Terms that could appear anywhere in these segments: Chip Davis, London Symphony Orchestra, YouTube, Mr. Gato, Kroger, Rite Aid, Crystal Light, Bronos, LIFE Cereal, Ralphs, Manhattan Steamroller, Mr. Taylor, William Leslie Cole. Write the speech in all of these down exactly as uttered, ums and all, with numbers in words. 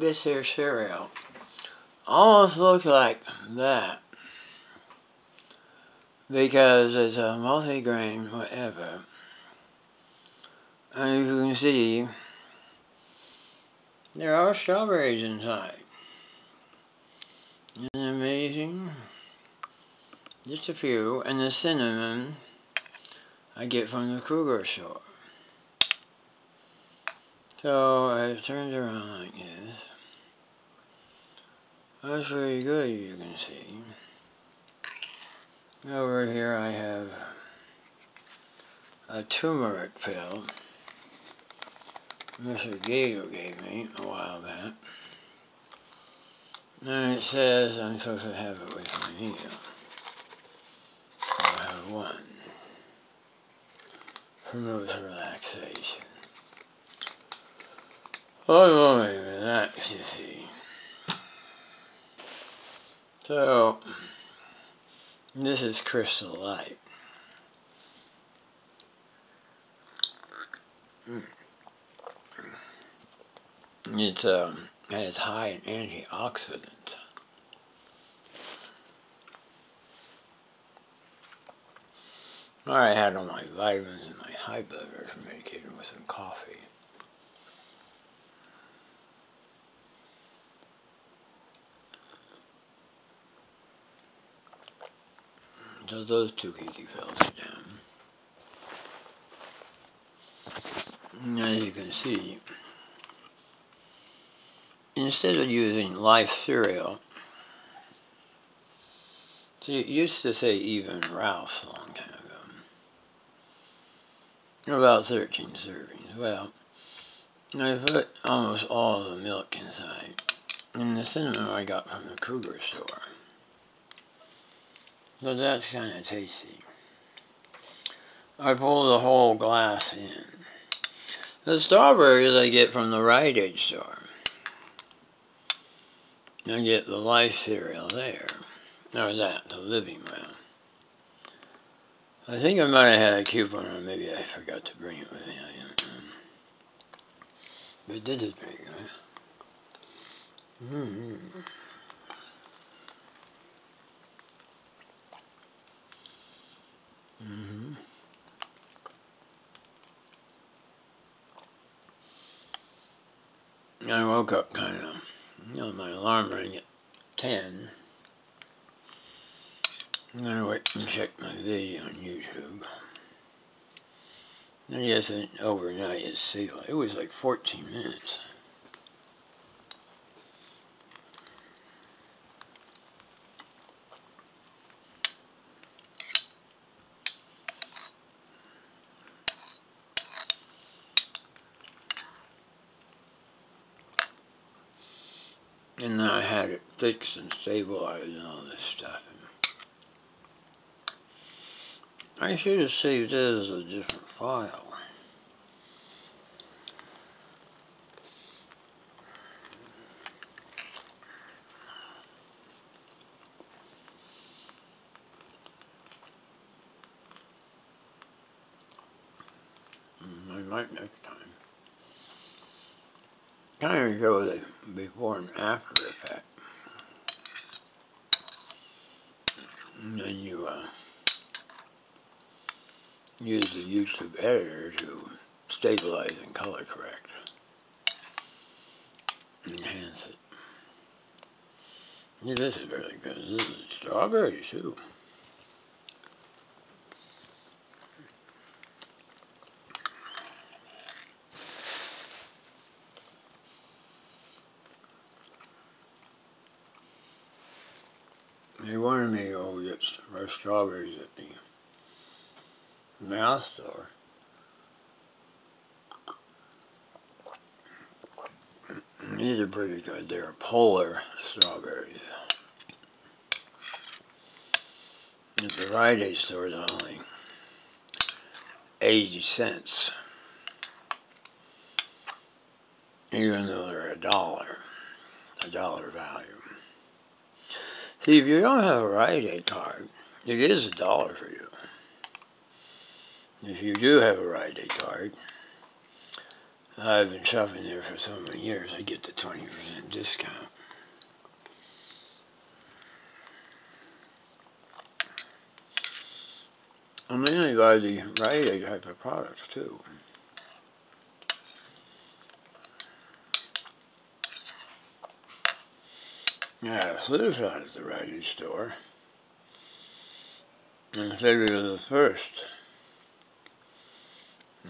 this here cereal. Almost looks like that. Because it's a multi-grain whatever. And if you can see, there are strawberries inside. Isn't it amazing? Just a few. And the cinnamon I get from the Kroger store. So it turns around like this. That's very good, you can see. Over here I have a turmeric pill Mister Gato gave me a while back. And it says I'm supposed to have it with my meal. I have one. Promotes relaxation. I'm only relaxed, you see. So, this is Crystal Light. It's um, it's high in antioxidants. I already had all my vitamins and my high blood pressure medicated with some coffee. So those two geeky fellas are down. And as you can see, instead of using Life cereal, so it used to say even Ralphs a long time ago. About thirteen servings. Well, I put almost all the milk inside. And the cinnamon I got from the Kroger store. So that's kind of tasty. I pulled the whole glass in. The strawberries I get from the Rite Aid store. I get the Life cereal there. Or that, the Living Round. I think I might have had a coupon, or maybe I forgot to bring it with me. I don't know. But this is pretty good. Mm-hmm. Mm-hmm. I woke up kind of, you know, my alarm rang at ten, and I went and checked my video on YouTube. I guess it, overnight it's sea light. It was like fourteen minutes. And then I had it fixed and stabilized and all this stuff. I should have saved this as a different file. I might next time. Kind of show the before and after effect. And then you uh, use the YouTube editor to stabilize and color correct. Enhance it. Yeah, this is really good. This is strawberry too. They wanted me to go get fresh strawberries at the mouth store. These are pretty good. They're polar strawberries. At the Rite Aid store, they're only eighty cents. Even though they're a dollar. A dollar value. See, if you don't have a Rite Aid card, it is a dollar for you. If you do have a Rite Aid card, I've been shopping there for so many years, I get the twenty percent discount. And then I buy the Rite Aid type of products too. Yeah, so this out at the Rite Aid store. Instead of the first,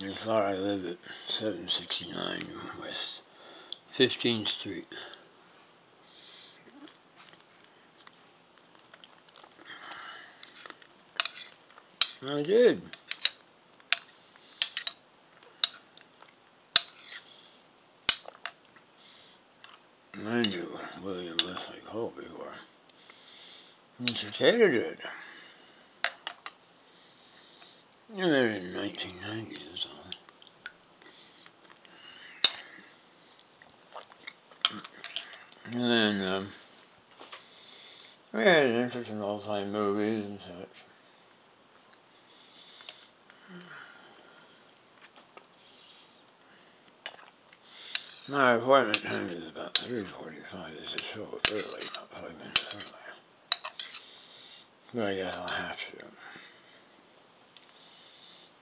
I thought I lived at seven sixty-nine West fifteenth Street. I did. I knew William Leslie Cole before. Mister Taylor did. Yeah, they're in nineteen ninety or something. And then, um, we had an interest in all-time movies and such. My appointment time is about three forty-five. This is so early, not five minutes early. But I guess I'll have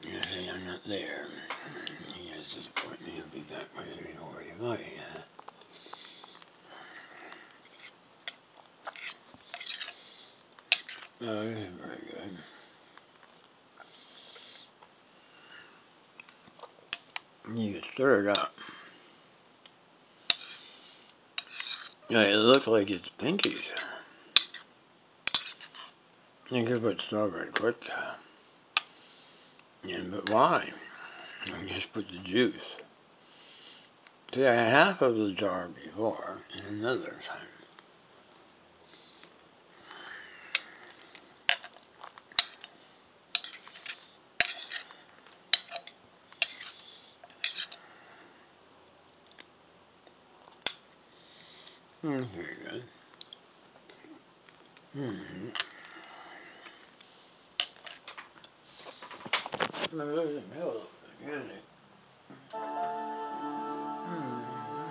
to. You see, I'm not there. He has this appointment. He'll be back by three forty-five. Oh, this is very good. You stir it up. Yeah, it looks like it's pinkies. You could put strawberry quick. Yeah, but why? I just put the juice. See, I had half of the jar before and another time. Mm, very good. Mm-hmm. I'm losing pillows again. Mm,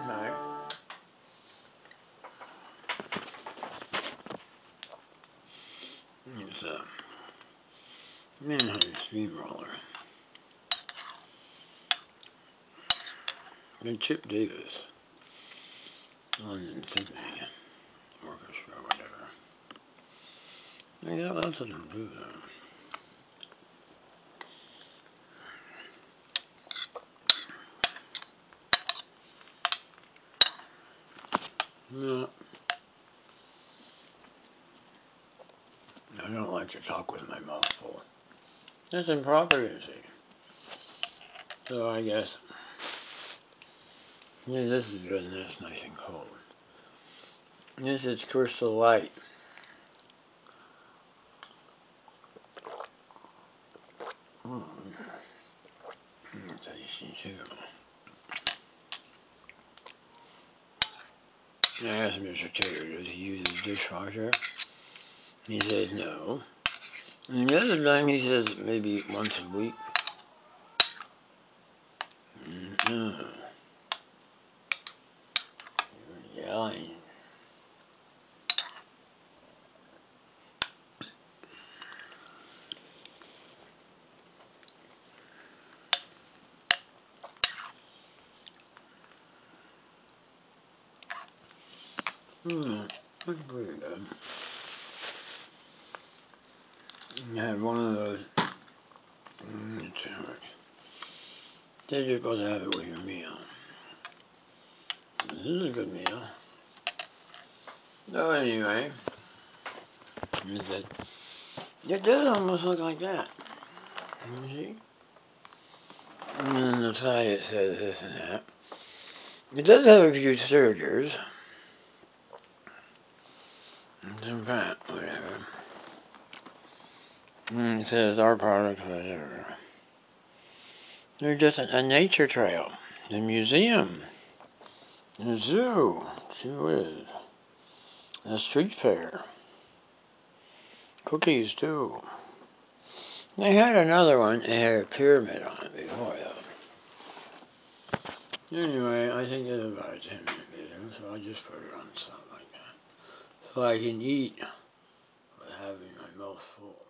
nice. It's a Manhattan Steamroller. And Chip Davis. London Symphony Orchestra, whatever. I got lots of them too, though. No. I don't like to talk with my mouth full. That's improper, you see. So I guess. Yeah, this is good, and that's nice and cold. This is Crystal Light. Mm. Tasty too. I asked Mister Taylor, does he use his dishwasher? He says no. And the other time he says maybe once a week. Mm-hmm. Hmm, that's pretty good. I had one of those. Mm, it's hard. They're just supposed to have it with your meal. This is a good meal. So anyway, it does almost look like that. You see? And then the side it says this and that. It does have a few sergers. Some fat, whatever. And it says our product, whatever. They're just a, a nature trail, a museum, a zoo, see what it is, a street fair, cookies too. They had another one, it had a pyramid on it before though. Anyway, I think it's about ten minutes, so I'll just put it on something like that, so I can eat with having my mouth full.